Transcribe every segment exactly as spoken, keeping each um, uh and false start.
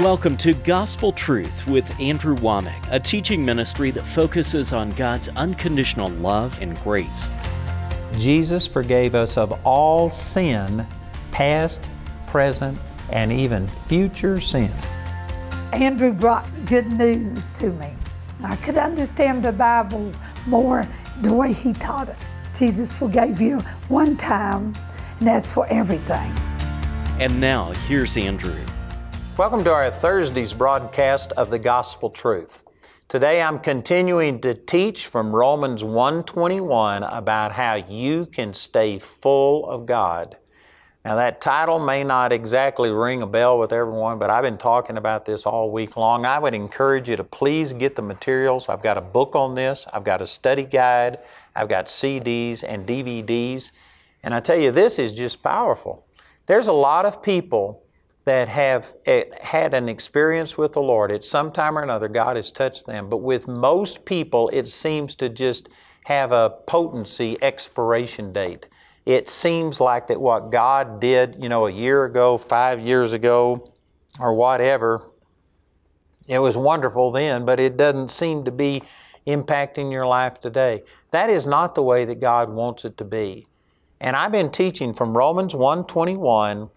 Welcome to Gospel Truth with Andrew Wommack, a teaching ministry that focuses on God's unconditional love and grace. Jesus forgave us of all sin, past, present, and even future sin. Andrew brought good news to me. I could understand the Bible more the way he taught it. Jesus forgave you one time, and that's for everything. And now, here's Andrew. Welcome to our Thursday's broadcast of the Gospel Truth. Today I'm continuing to teach from Romans one twenty-one about how you can stay full of God. Now that title may not exactly ring a bell with everyone, but I've been talking about this all week long. I would encourage you to please get the materials. I've got a book on this. I've got a study guide. I've got C Ds and D V Ds. And I tell you, this is just powerful. There's a lot of people that have had an experience with the Lord. At some time or another, God has touched them. But with most people, it seems to just have a potency expiration date. It seems like that what God did, you know, a year ago, five years ago, or whatever, it was wonderful then, but it doesn't seem to be impacting your life today. That is not the way that God wants it to be. And I've been teaching from Romans one twenty-one,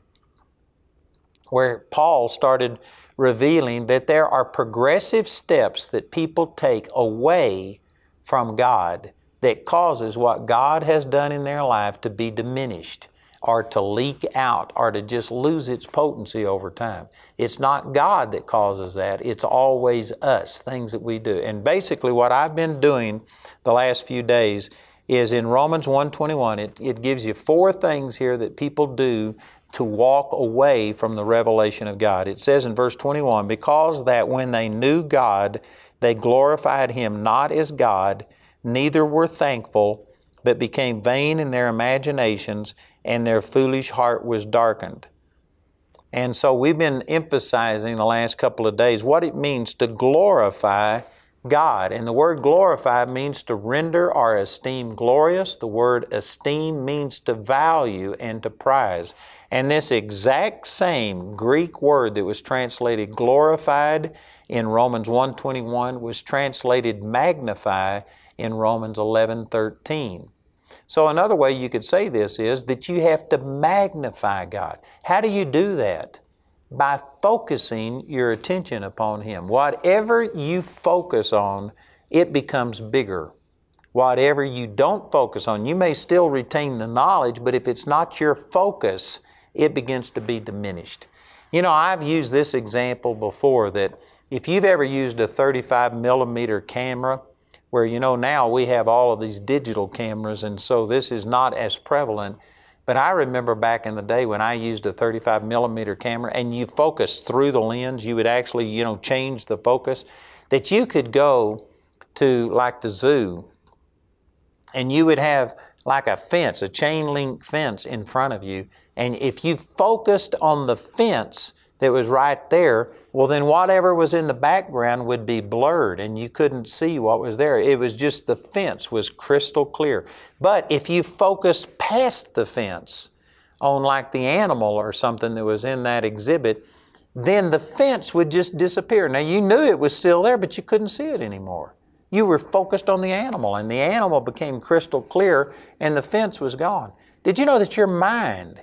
where Paul started revealing that there are progressive steps that people take away from God that causes what God has done in their life to be diminished or to leak out or to just lose its potency over time. It's not God that causes that. It's always us, things that we do. And basically what I've been doing the last few days is in Romans one twenty-one, it, it gives you four things here that people do to walk away from the revelation of God. It says in verse twenty-one, because that when they knew God, they glorified Him not as God, neither were thankful, but became vain in their imaginations, and their foolish heart was darkened. And so we've been emphasizing the last couple of days what it means to glorify God. And the word glorify means to render or esteem glorious. The word esteem means to value and to prize. And this exact same Greek word that was translated glorified in Romans one twenty-one was translated magnify in Romans eleven thirteen. So another way you could say this is that you have to magnify God. How do you do that? By focusing your attention upon Him. Whatever you focus on, it becomes bigger. Whatever you don't focus on, you may still retain the knowledge, but if it's not your focus, it begins to be diminished. You know, I've used this example before that if you've ever used a thirty-five millimeter camera, where you know now we have all of these digital cameras and so this is not as prevalent, but I remember back in the day when I used a thirty-five millimeter camera and you focused through the lens, you would actually, you know, change the focus, that you could go to like the zoo and you would have like a fence, a chain link fence in front of you. And if you focused on the fence that was right there, well then whatever was in the background would be blurred and you couldn't see what was there. It was just the fence was crystal clear. But if you focused past the fence on like the animal or something that was in that exhibit, then the fence would just disappear. Now you knew it was still there, but you couldn't see it anymore. You were focused on the animal and the animal became crystal clear and the fence was gone. Did you know that your mind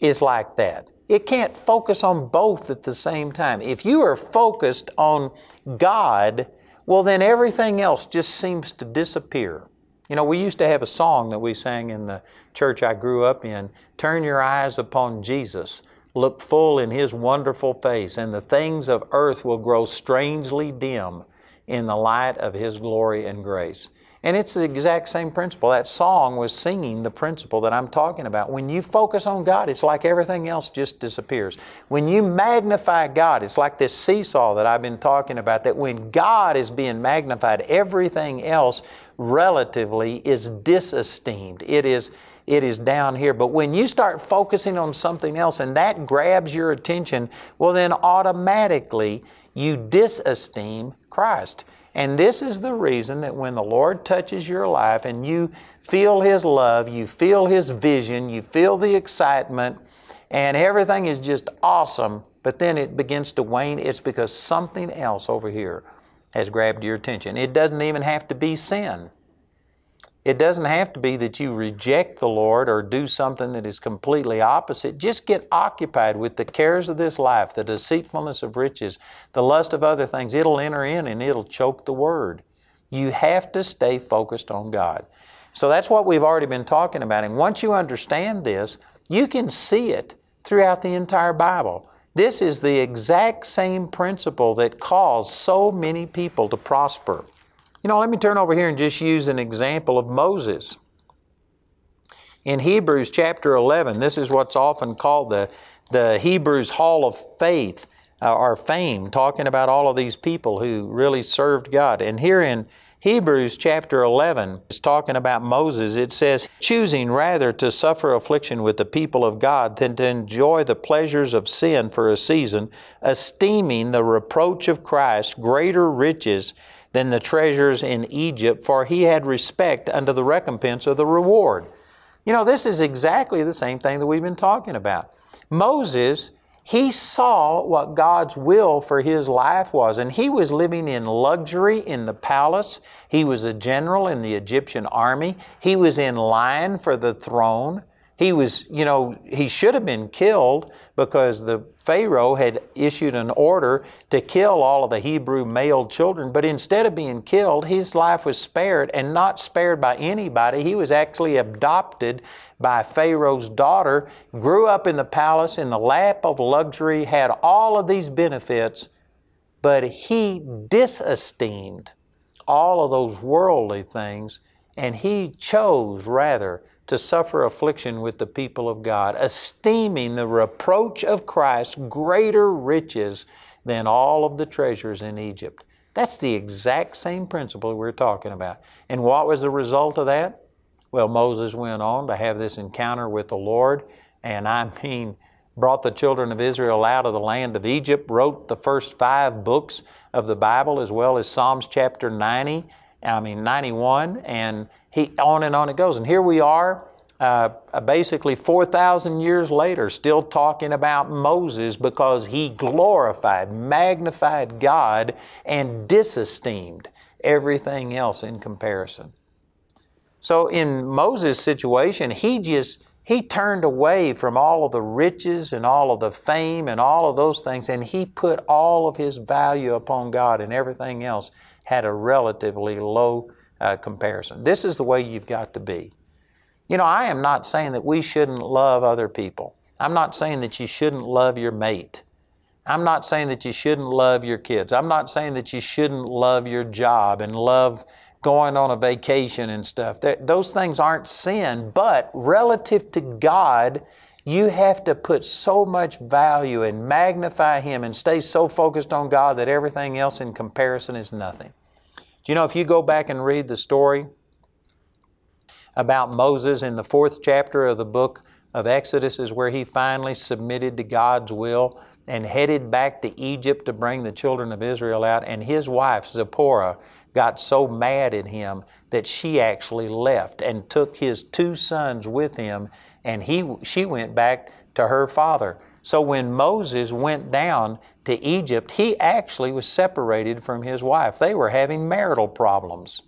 is like that? It can't focus on both at the same time. If you are focused on God, well then everything else just seems to disappear. You know, we used to have a song that we sang in the church I grew up in, "Turn your eyes upon Jesus, look full in His wonderful face, and the things of earth will grow strangely dim in the light of His glory and grace." And it's the exact same principle. That song was singing the principle that I'm talking about. When you focus on God, it's like everything else just disappears. When you magnify God, it's like this seesaw that I've been talking about, that when God is being magnified, everything else relatively is disesteemed. It is, it is down here. But when you start focusing on something else and that grabs your attention, well then automatically you disesteem Christ. And this is the reason that when the Lord touches your life and you feel His love, you feel His vision, you feel the excitement, and everything is just awesome, but then it begins to wane, it's because something else over here has grabbed your attention. It doesn't even have to be sin. It doesn't have to be that you reject the Lord or do something that is completely opposite. Just get occupied with the cares of this life, the deceitfulness of riches, the lust of other things. It'll enter in and it'll choke the Word. You have to stay focused on God. So that's what we've already been talking about. And once you understand this, you can see it throughout the entire Bible. This is the exact same principle that caused so many people to prosper. You know, let me turn over here and just use an example of Moses. In Hebrews chapter eleven, this is what's often called the, the Hebrews Hall of Faith uh, or Fame, talking about all of these people who really served God. And here in Hebrews chapter eleven is talking about Moses. It says, choosing rather to suffer affliction with the people of God than to enjoy the pleasures of sin for a season, esteeming the reproach of Christ greater riches than the treasures in Egypt, for he had respect unto the recompense of the reward. You know, this is exactly the same thing that we've been talking about. Moses, he saw what God's will for his life was, and he was living in luxury in the palace. He was a general in the Egyptian army. He was in line for the throne. He was, you know, he should have been killed because the Pharaoh had issued an order to kill all of the Hebrew male children, but instead of being killed, his life was spared, and not spared by anybody. He was actually adopted by Pharaoh's daughter, grew up in the palace, in the lap of luxury, had all of these benefits, but he disesteemed all of those worldly things, and he chose rather to suffer affliction with the people of God, esteeming the reproach of Christ greater riches than all of the treasures in Egypt. That's the exact same principle we're talking about. And what was the result of that? Well, Moses went on to have this encounter with the Lord, and I mean, brought the children of Israel out of the land of Egypt, wrote the first five books of the Bible, as well as Psalms chapter ninety, I mean ninety-one, and He, on and on it goes. And here we are, uh, basically four thousand years later, still talking about Moses because he glorified, magnified God and disesteemed everything else in comparison. So in Moses' situation, he just, he turned away from all of the riches and all of the fame and all of those things, and he put all of his value upon God, and everything else had a relatively low value. Uh, comparison. This is the way you've got to be. You know, I am not saying that we shouldn't love other people. I'm not saying that you shouldn't love your mate. I'm not saying that you shouldn't love your kids. I'm not saying that you shouldn't love your job and love going on a vacation and stuff. That, those things aren't sin, but relative to God, you have to put so much value and magnify Him and stay so focused on God that everything else in comparison is nothing. Do you know, if you go back and read the story about Moses in the fourth chapter of the book of Exodus is where he finally submitted to God's will and headed back to Egypt to bring the children of Israel out, and his wife, Zipporah, got so mad at him that she actually left and took his two sons with him, and he, she went back to her father. So when Moses went down to Egypt, he actually was separated from his wife. They were having marital problems.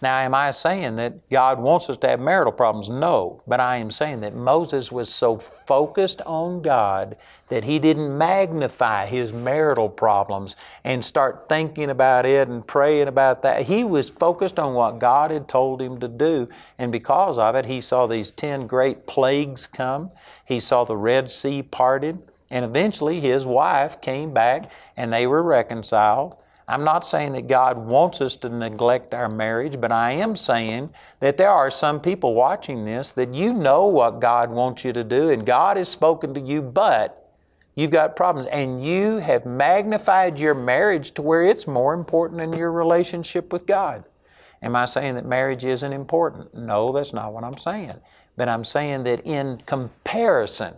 Now, am I saying that God wants us to have marital problems? No, but I am saying that Moses was so focused on God that he didn't magnify his marital problems and start thinking about it and praying about that. He was focused on what God had told him to do, and because of it, he saw these ten great plagues come. He saw the Red Sea parted, and eventually his wife came back and they were reconciled. I'm not saying that God wants us to neglect our marriage, but I am saying that there are some people watching this that you know what God wants you to do, and God has spoken to you, but you've got problems, and you have magnified your marriage to where it's more important than your relationship with God. Am I saying that marriage isn't important? No, that's not what I'm saying. But I'm saying that in comparison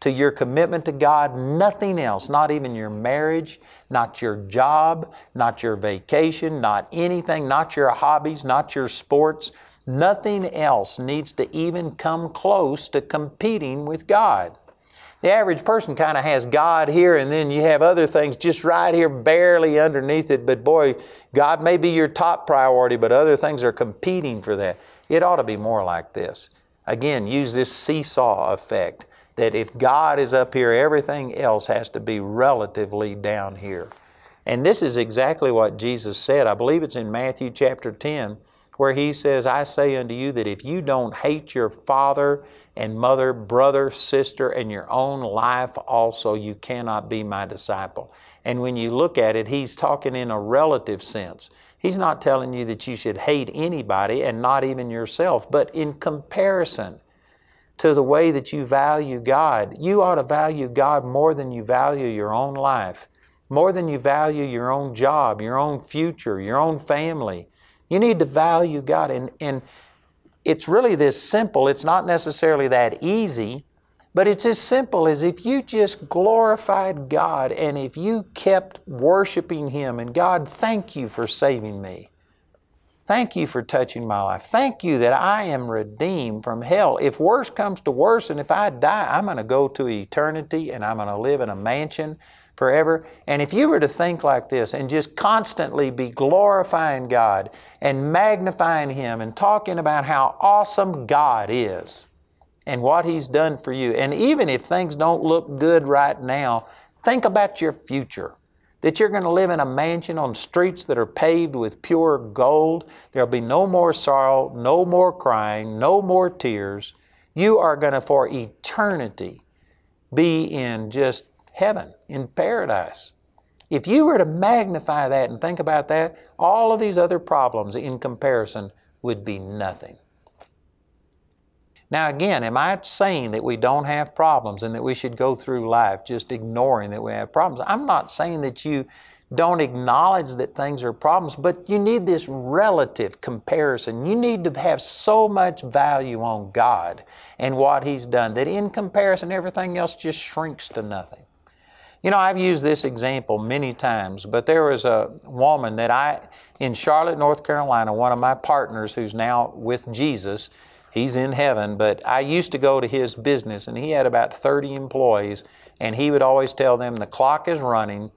to your commitment to God, nothing else, not even your marriage, not your job, not your vacation, not anything, not your hobbies, not your sports, nothing else needs to even come close to competing with God. The average person kind of has God here, and then you have other things just right here, barely underneath it. But boy, God may be your top priority, but other things are competing for that. It ought to be more like this. Again, use this seesaw effect, that if God is up here, everything else has to be relatively down here. And this is exactly what Jesus said. I believe it's in Matthew chapter ten, where He says, I say unto you that if you don't hate your father and mother, brother, sister, and your own life also, you cannot be my disciple. And when you look at it, He's talking in a relative sense. He's not telling you that you should hate anybody and not even yourself, but in comparison to the way that you value God, you ought to value God more than you value your own life, more than you value your own job, your own future, your own family. You need to value God. And, and it's really this simple. It's not necessarily that easy, but it's as simple as if you just glorified God and if you kept worshiping Him and, God, thank you for saving me. Thank you for touching my life. Thank you that I am redeemed from hell. If worse comes to worse and if I die, I'm going to go to eternity and I'm going to live in a mansion forever. And if you were to think like this and just constantly be glorifying God and magnifying Him and talking about how awesome God is and what He's done for you, and even if things don't look good right now, think about your future, that you're going to live in a mansion on streets that are paved with pure gold. There'll be no more sorrow, no more crying, no more tears. You are going to, for eternity, be in just heaven, in paradise. If you were to magnify that and think about that, all of these other problems in comparison would be nothing. Now again, am I saying that we don't have problems and that we should go through life just ignoring that we have problems? I'm not saying that you don't acknowledge that things are problems, but you need this relative comparison. You need to have so much value on God and what He's done that in comparison, everything else just shrinks to nothing. You know, I've used this example many times, but there was a woman that I, in Charlotte, North Carolina, one of my partners who's now with Jesus, he's in heaven, but I used to go to his business and he had about thirty employees and he would always tell them, the clock is running,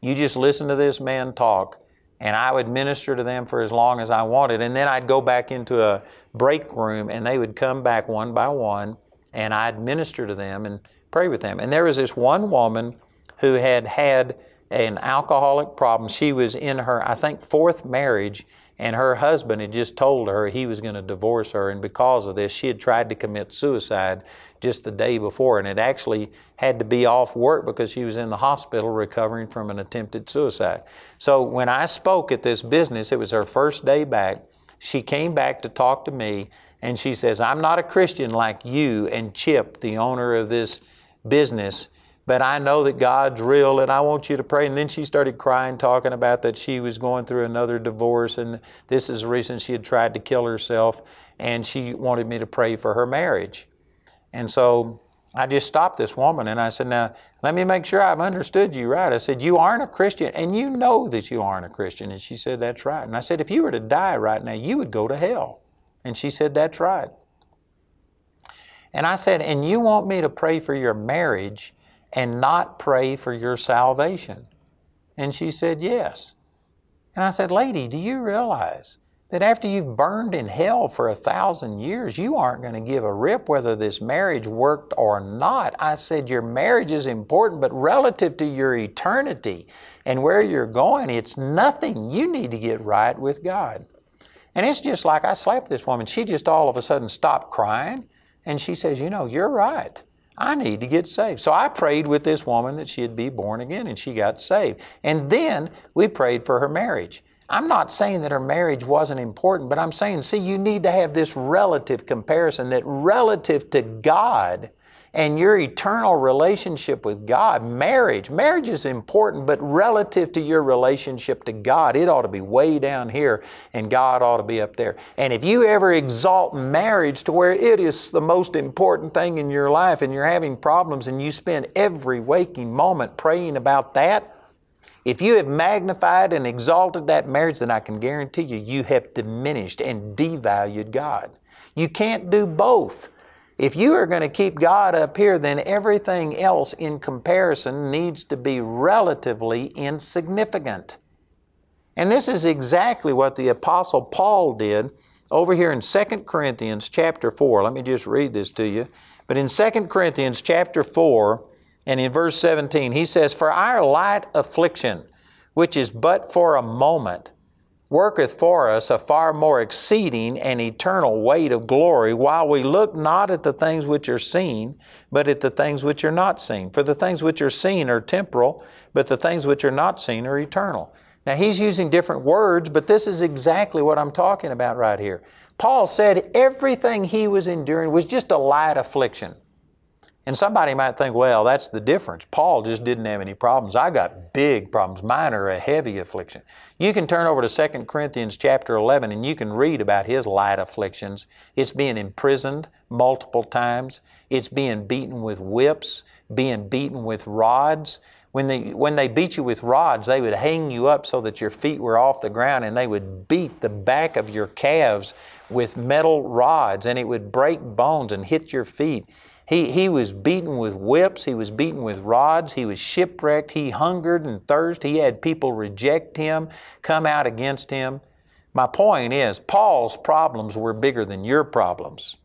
you just listen to this man talk, and I would minister to them for as long as I wanted. And then I'd go back into a break room and they would come back one by one and I'd minister to them and pray with them. And there was this one woman who had had an alcoholic problem. She was in her, I think, fourth marriage, and her husband had just told her he was going to divorce her, and because of this, she had tried to commit suicide just the day before, and had actually had to be off work because she was in the hospital recovering from an attempted suicide. So when I spoke at this business, it was her first day back. She came back to talk to me, and she says, I'm not a Christian like you and Chip, the owner of this business, but I know that God's real and I want you to pray. And then she started crying, talking about that she was going through another divorce and this is the reason she had tried to kill herself and she wanted me to pray for her marriage. And so I just stopped this woman and I said, now, let me make sure I've understood you right. I said, you aren't a Christian and you know that you aren't a Christian. And she said, that's right. And I said, if you were to die right now, you would go to hell. And she said, that's right. And I said, and you want me to pray for your marriage and not pray for your salvation? And she said, yes. And I said, lady, do you realize that after you've burned in hell for a thousand years, you aren't going to give a rip whether this marriage worked or not? I said, your marriage is important, but relative to your eternity and where you're going, it's nothing. You need to get right with God. And it's just like I slapped this woman. She just all of a sudden stopped crying. And she says, you know, you're right. I need to get saved. So I prayed with this woman that she'd be born again, and she got saved. And then we prayed for her marriage. I'm not saying that her marriage wasn't important, but I'm saying, see, you need to have this relative comparison, that relative to God and your eternal relationship with God, marriage, marriage is important, but relative to your relationship to God, it ought to be way down here and God ought to be up there. And if you ever exalt marriage to where it is the most important thing in your life and you're having problems and you spend every waking moment praying about that, if you have magnified and exalted that marriage, then I can guarantee you, you have diminished and devalued God. You can't do both. If you are going to keep God up here, then everything else in comparison needs to be relatively insignificant. And this is exactly what the Apostle Paul did over here in Second Corinthians chapter four. Let me just read this to you. But in Second Corinthians chapter four and in verse seventeen, he says, "For our light affliction, which is but for a moment, worketh for us a far more exceeding and eternal weight of glory, while we look not at the things which are seen, but at the things which are not seen. For the things which are seen are temporal, but the things which are not seen are eternal." Now, he's using different words, but this is exactly what I'm talking about right here. Paul said everything he was enduring was just a light affliction. And somebody might think, well, that's the difference. Paul just didn't have any problems. I got big problems. Mine are a heavy affliction. You can turn over to Second Corinthians chapter eleven and you can read about his light afflictions. It's being imprisoned multiple times. It's being beaten with whips, being beaten with rods. When they, when they beat you with rods, they would hang you up so that your feet were off the ground, and they would beat the back of your calves with metal rods, and it would break bones and hit your feet. He, he was beaten with whips, he was beaten with rods, he was shipwrecked, he hungered and thirsted, he had people reject him, come out against him. My point is, Paul's problems were bigger than your problems.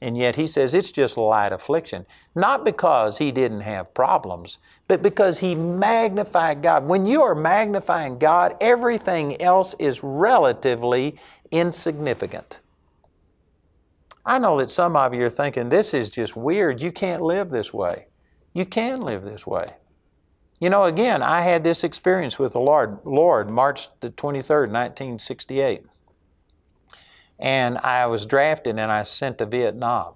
And yet he says it's just light affliction, not because he didn't have problems, but because he magnified God. When you are magnifying God, everything else is relatively insignificant. I know that some of you are thinking, this is just weird. You can't live this way. You can live this way. You know, again, I had this experience with the Lord, Lord March the twenty-third, nineteen sixty-eight. And I was drafted and I sent to Vietnam.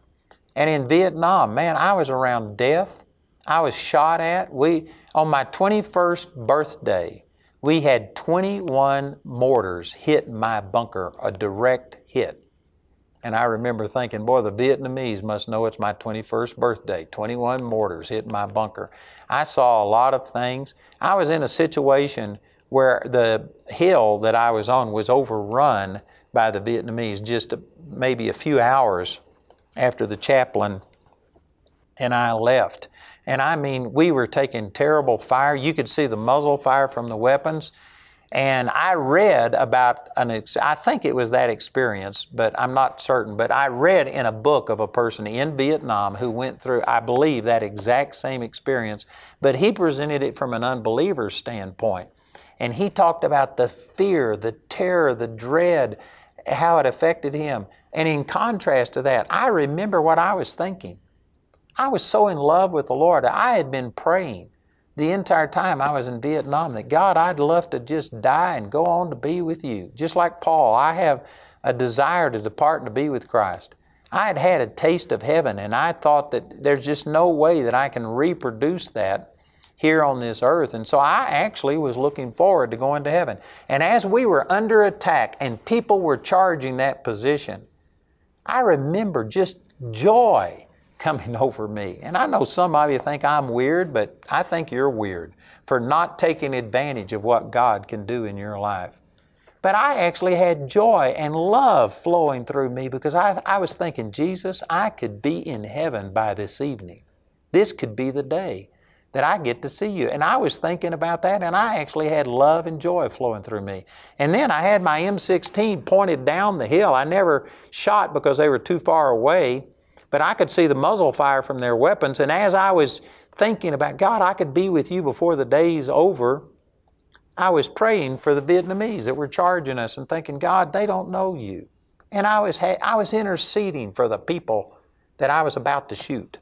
And in Vietnam, man, I was around death. I was shot at. We, on my twenty-first birthday, we had twenty-one mortars hit my bunker, a direct hit. And I remember thinking, boy, the Vietnamese must know it's my twenty-first birthday. twenty-one mortars hit my bunker. I saw a lot of things. I was in a situation where the hill that I was on was overrun by the Vietnamese just maybe a few hours after the chaplain and I left. And I mean, we were taking terrible fire. You could see the muzzle fire from the weapons. And I read about, an ex I think it was that experience, but I'm not certain, but I read in a book of a person in Vietnam who went through, I believe, that exact same experience, but he presented it from an unbeliever's standpoint. And he talked about the fear, the terror, the dread, how it affected him. And in contrast to that, I remember what I was thinking. I was so in love with the Lord. I had been praying the entire time I was in Vietnam that, God, I'd love to just die and go on to be with you. Just like Paul, I have a desire to depart and to be with Christ. I had had a taste of heaven, and I thought that there's just no way that I can reproduce that here on this earth. And so I actually was looking forward to going to heaven. And as we were under attack and people were charging that position, I remember just joy coming over me. And I know some of you think I'm weird, but I think you're weird for not taking advantage of what God can do in your life. But I actually had joy and love flowing through me because I, I was thinking, Jesus, I could be in heaven by this evening. This could be the day that I get to see you. And I was thinking about that, and I actually had love and joy flowing through me. And then I had my M sixteen pointed down the hill. I never shot because they were too far away, but I could see the muzzle fire from their weapons. And as I was thinking about, God, I could be with you before the day's over, I was praying for the Vietnamese that were charging us and thinking, God, they don't know you. And I was, ha I was interceding for the people that I was about to shoot.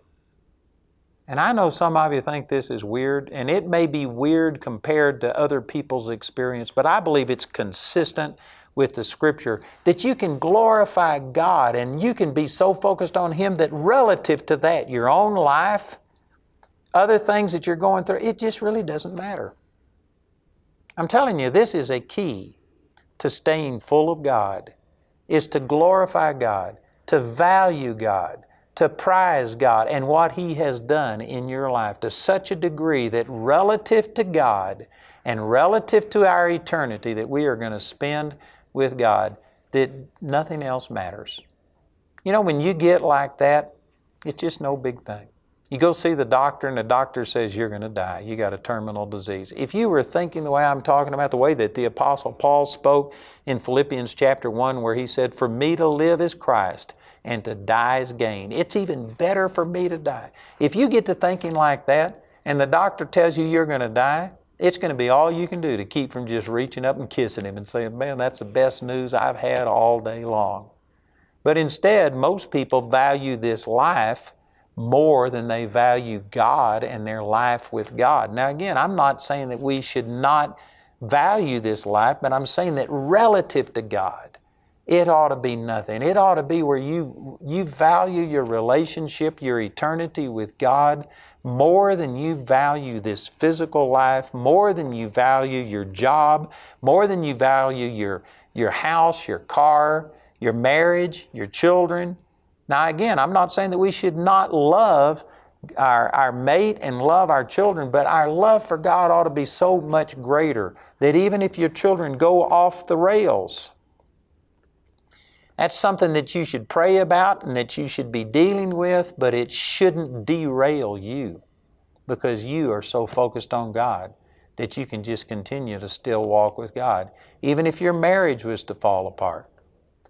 And I know some of you think this is weird, and it may be weird compared to other people's experience, but I believe it's consistent with the Scripture, that you can glorify God and you can be so focused on Him that relative to that, your own life, other things that you're going through, it just really doesn't matter. I'm telling you, this is a key to staying full of God, is to glorify God, to value God, to prize God and what He has done in your life to such a degree that relative to God and relative to our eternity that we are going to spend with God, that nothing else matters. You know, when you get like that, It's just no big thing. You go see the doctor and the doctor says you're going to die. You got a terminal disease. If you were thinking the way I'm talking about, the way that the Apostle Paul spoke in Philippians chapter one where he said, for me to live is Christ and to die is gain. It's even better for me to die. If you get to thinking like that and the doctor tells you you're going to die, it's going to be all you can do to keep from just reaching up and kissing him and saying, man, that's the best news I've had all day long. But instead, most people value this life more than they value God and their life with God. Now again, I'm not saying that we should not value this life, but I'm saying that relative to God, it ought to be nothing. It ought to be where you, you value your relationship, your eternity with God, more than you value this physical life, more than you value your job, more than you value your, your house, your car, your marriage, your children. Now again, I'm not saying that we should not love our, our mate and love our children, but our love for God ought to be so much greater that even if your children go off the rails, that's something that you should pray about and that you should be dealing with, but it shouldn't derail you because you are so focused on God that you can just continue to still walk with God, even if your marriage was to fall apart.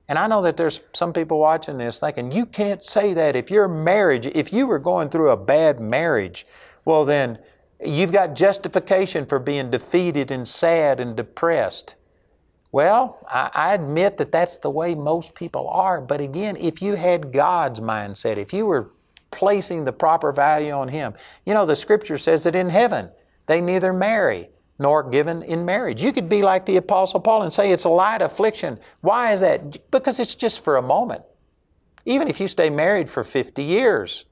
And I know that there's some people watching this thinking, you can't say that if your marriage, if you were going through a bad marriage, well then you've got justification for being defeated and sad and depressed. Well, I, I admit that that's the way most people are. But again, if you had God's mindset, if you were placing the proper value on Him, you know, the Scripture says that in heaven, they neither marry nor given in marriage. You could be like the Apostle Paul and say it's a light affliction. Why is that? Because it's just for a moment. Even if you stay married for fifty years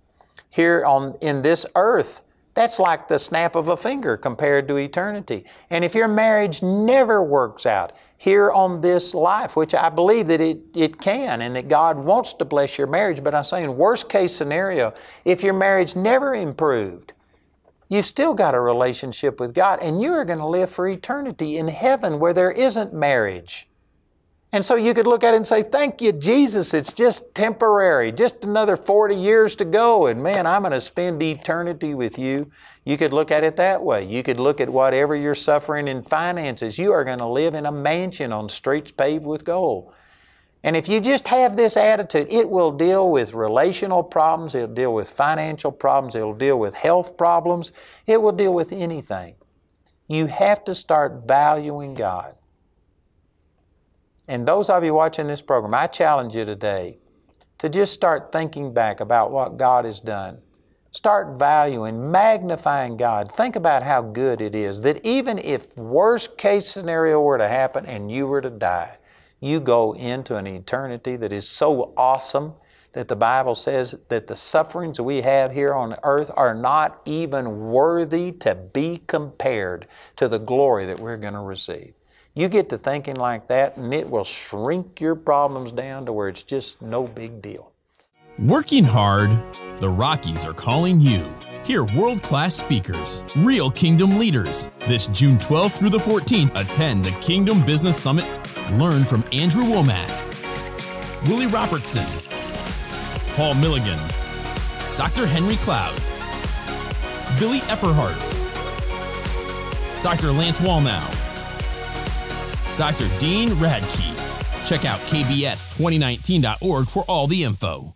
here on in this earth, that's like the snap of a finger compared to eternity. And if your marriage never works out here on this life, which I believe that it, it can and that God wants to bless your marriage, but I'm saying worst case scenario, if your marriage never improved, you've still got a relationship with God and you are going to live for eternity in heaven where there isn't marriage. And so you could look at it and say, thank you, Jesus, it's just temporary, just another forty years to go and man, I'm going to spend eternity with you. You could look at it that way. You could look at whatever you're suffering in finances. You are going to live in a mansion on streets paved with gold. And if you just have this attitude, it will deal with relational problems, it'll deal with financial problems, it'll deal with health problems, it will deal with anything. You have to start valuing God. And those of you watching this program, I challenge you today to just start thinking back about what God has done. Start valuing, magnifying God. Think about how good it is that even if worst case scenario were to happen and you were to die, you go into an eternity that is so awesome that the Bible says that the sufferings we have here on earth are not even worthy to be compared to the glory that we're going to receive. You get to thinking like that and it will shrink your problems down to where it's just no big deal. Working hard, the Rockies are calling you. Hear world-class speakers, real kingdom leaders. This June twelfth through the fourteenth, attend the Kingdom Business Summit. Learn from Andrew Wommack, Willie Robertson, Paul Milligan, Doctor Henry Cloud, Billy Epperhart, Doctor Lance Wallnau, Doctor Dean Radke. Check out K B S twenty nineteen dot org for all the info.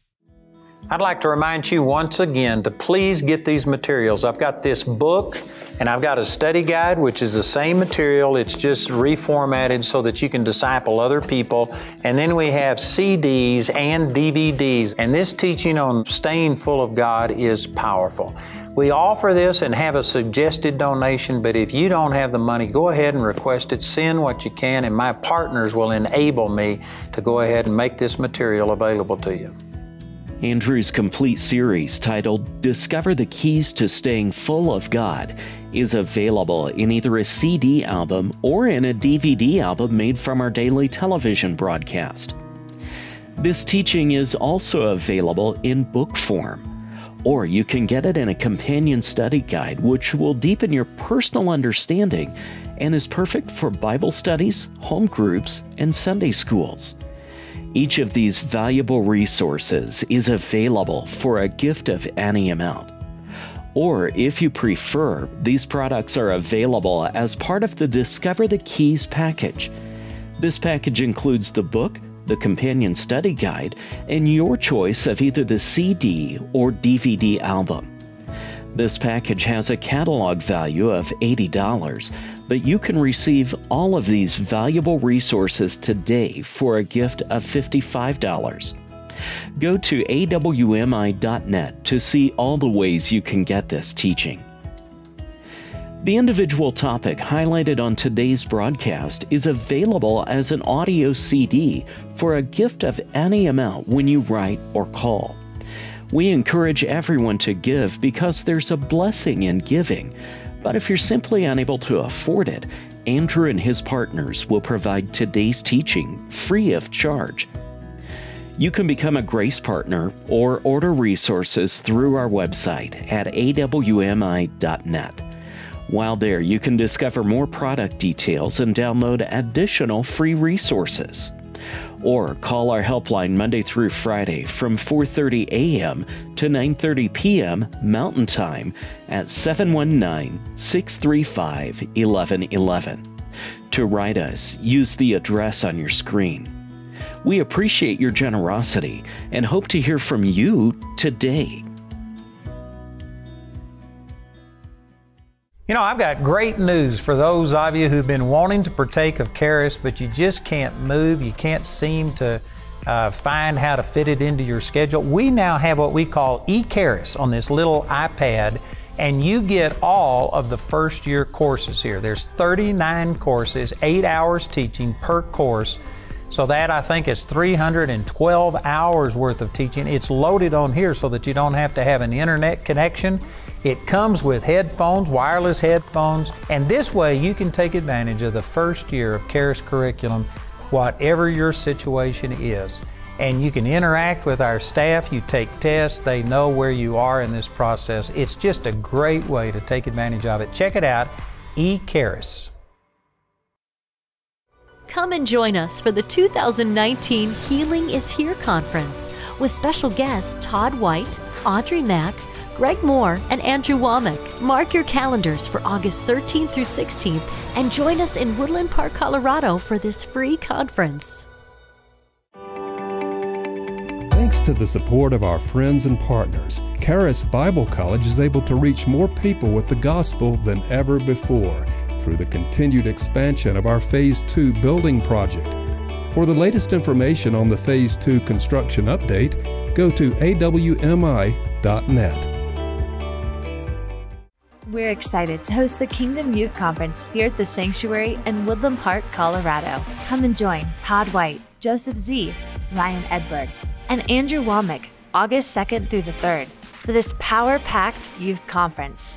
I'd like to remind you once again to please get these materials. I've got this book and I've got a study guide, which is the same material. It's just reformatted so that you can disciple other people. And then we have C Ds and D V Ds. And this teaching on staying full of God is powerful. We offer this and have a suggested donation, but if you don't have the money, go ahead and request it. Send what you can, and my partners will enable me to go ahead and make this material available to you. Andrew's complete series titled Discover the Keys to Staying Full of God is available in either a C D album or in a D V D album made from our daily television broadcast. This teaching is also available in book form, or you can get it in a companion study guide which will deepen your personal understanding and is perfect for Bible studies, home groups, and Sunday schools. Each of these valuable resources is available for a gift of any amount. Or if you prefer, these products are available as part of the Discover the Keys package. This package includes the book, the companion study guide, and your choice of either the C D or D V D album. This package has a catalog value of eighty dollars, but you can receive all of these valuable resources today for a gift of fifty-five dollars. Go to A W M I dot net to see all the ways you can get this teaching. The individual topic highlighted on today's broadcast is available as an audio C D for a gift of any amount when you write or call. We encourage everyone to give because there's a blessing in giving, but if you're simply unable to afford it, Andrew and his partners will provide today's teaching free of charge. You can become a Grace Partner or order resources through our website at A W M I dot net. While there, you can discover more product details and download additional free resources. Or call our helpline Monday through Friday from four thirty a m to nine thirty p m Mountain Time at seven one nine, six three five, one one one one. To write us, use the address on your screen. We appreciate your generosity and hope to hear from you today. You know, I've got great news for those of you who've been wanting to partake of Charis, but you just can't move. You can't seem to uh, find how to fit it into your schedule. We now have what we call e-Charis on this little iPad, and you get all of the first year courses here. There's thirty-nine courses, eight hours teaching per course. So that, I think, is three hundred twelve hours worth of teaching. It's loaded on here so that you don't have to have an internet connection. It comes with headphones, wireless headphones, and this way you can take advantage of the first year of Charis curriculum, whatever your situation is. And you can interact with our staff, you take tests, they know where you are in this process. It's just a great way to take advantage of it. Check it out, e-Charis. Come and join us for the two thousand nineteen Healing is Here Conference with special guests Todd White, Audrey Mack, Greg Moore, and Andrew Wommack. Mark your calendars for August thirteenth through sixteenth and join us in Woodland Park, Colorado for this free conference. Thanks to the support of our friends and partners, Charis Bible College is able to reach more people with the gospel than ever before through the continued expansion of our Phase two building project. For the latest information on the Phase two construction update, go to A W M I dot net. We're excited to host the Kingdom Youth Conference here at the Sanctuary in Woodland Park, Colorado. Come and join Todd White, Joseph Z, Ryan Edberg, and Andrew Wommack August second through the third for this power-packed youth conference.